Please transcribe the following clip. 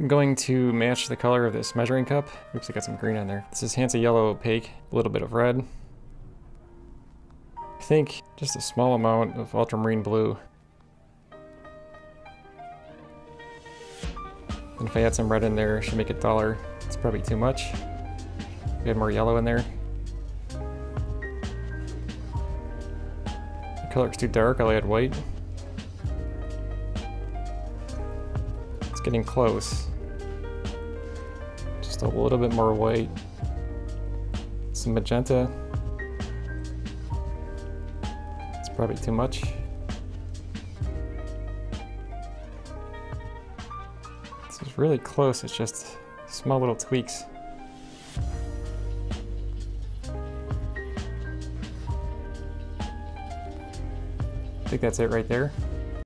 I'm going to match the color of this measuring cup. Oops, I got some green on there. This is Hansa Yellow Opaque, a little bit of red. I think just a small amount of ultramarine blue. And if I add some red in there, it should make it duller. It's probably too much. If I add more yellow in there. The color's too dark, I'll add white. It's getting close. Just a little bit more white. Some magenta. It's probably too much. This is really close, it's just small little tweaks. I think that's it right there.